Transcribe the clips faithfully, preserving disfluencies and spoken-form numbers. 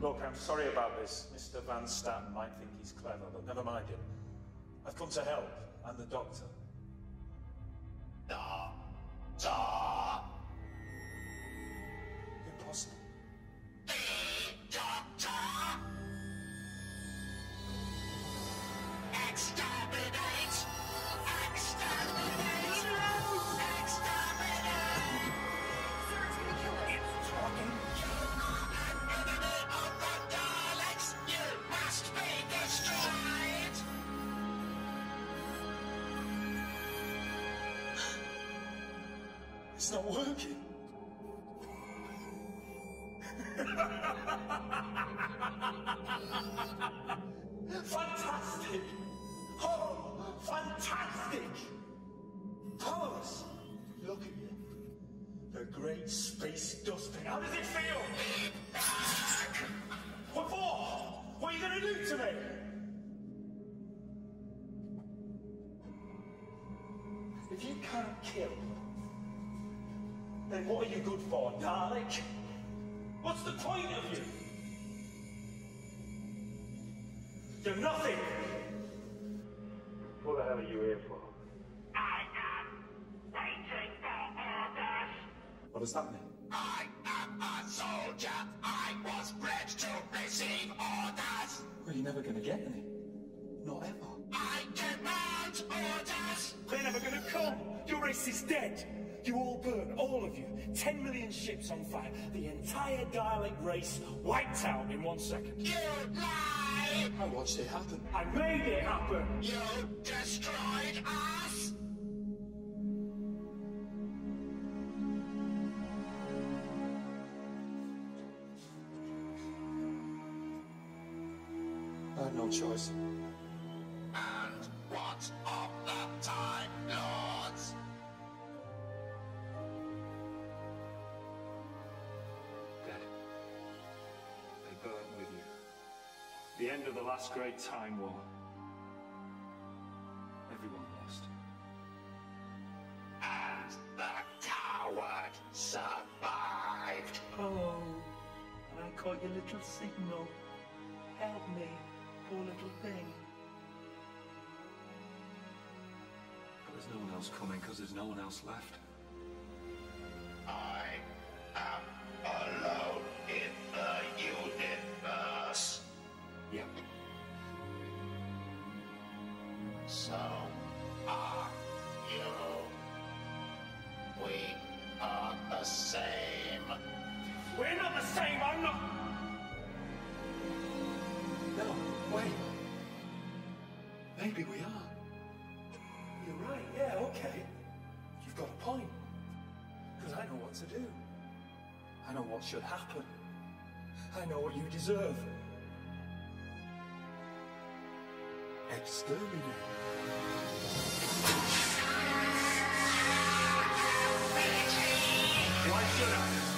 Look, I'm sorry about this. Mister Van Stam might think he's clever, but never mind him. I've come to help. I'm the doctor. Doctor! Impossible. The doctor! Exterminate! It's not working. Fantastic! Oh, fantastic! Thomas, look at you. The great space dustbin. How does it feel? What for? What are you going to do to me? If you can't kill, then what are you good for, Dalek? What's the point of you? You're nothing! What the hell are you here for? I am waiting for orders! What does that mean? I am a soldier! I was bred to receive orders! Well, you're never gonna get any. Not ever. I demand orders! They're never gonna come! Your race is dead! You all burn, all of you. Ten million ships on fire. The entire Dalek race wiped out in one second. You lie! I watched it happen. I made it happen. You destroyed us! I had no choice. And what of the Time Lords? Burnt with you. The end of the last great time war. Everyone lost. And the coward survived! Oh, and I caught your little signal. Help me, poor little thing. But there's no one else coming, because there's no one else left. I am alone in the universe. Yep. So are you. We are the same. We're not the same, I'm not... No, wait. Maybe we are. You're right, yeah, okay. You've got a point. Because I know what to do. I know what should happen. I know what you deserve. Exterminate. Why should I?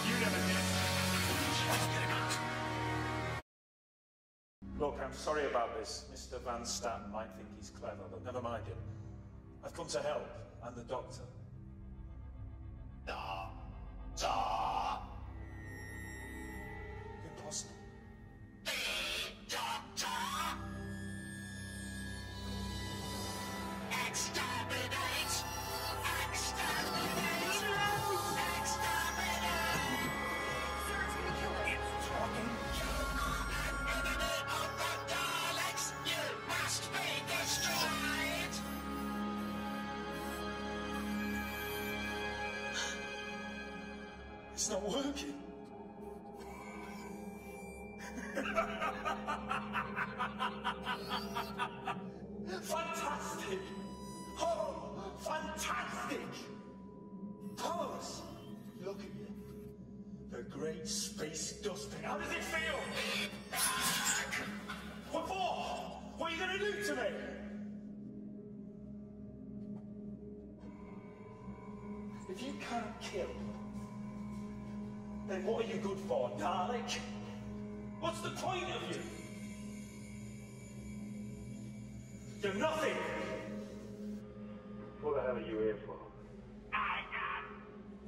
You never did. Look, I'm sorry about this. Mister Van Stam might think he's clever, but never mind him. I've come to help. I'm the doctor. Doctor! Impossible. The doctor! Exterminate! Exterminate! No! Exterminate! Sarah's gonna kill her. It's talking. You are an enemy of the Daleks! You must be destroyed! It's not working. Fantastic! Oh, fantastic! Thomas, look at you. The great space dustbin. How does it feel? What for? What are you going to do to me? If you can't kill, then what are you good for, Dalek? What's the point of you? You're nothing! What the hell are you here for? I am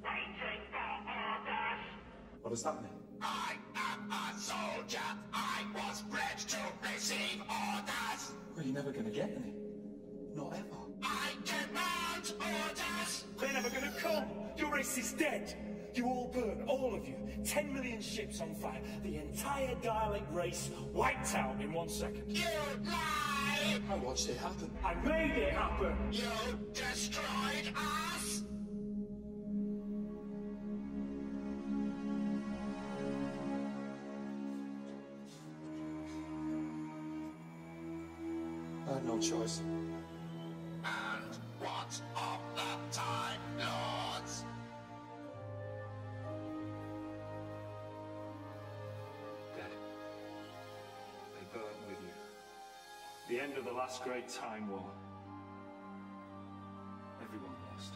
waiting for orders! What does that mean? I am a soldier, I was bred to receive orders. Well, you're never going to get any. Not ever. I demand orders. They're never going to come. Your race is dead. You all burn, all of you. Ten million ships on fire. The entire Dalek race wiped out in one second. You lie! I watched it happen. I made it happen. You destroyed us. I had no choice. And what of the Time Lords? Burn with you. The end of the last great time war. Everyone lost.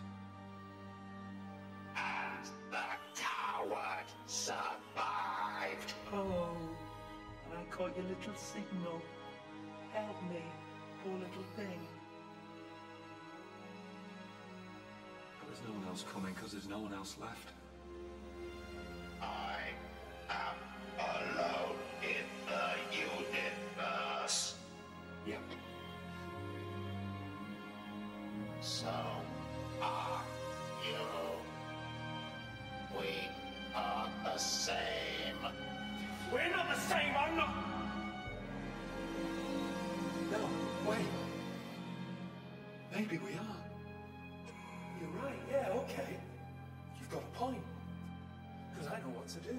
And the coward survived. Oh, and I caught your little signal. Help me, poor little thing. But there's no one else coming because there's no one else left. I am alone in the universe. Yep. So are you. We are the same. We're not the same, I'm not. No, wait. Maybe we are. You're right, yeah, okay. You've got a point. Because I know what to do.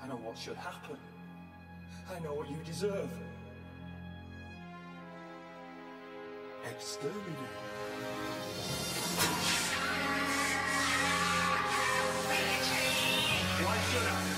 I know what should happen. I know what you deserve. Exterminate. Why should I?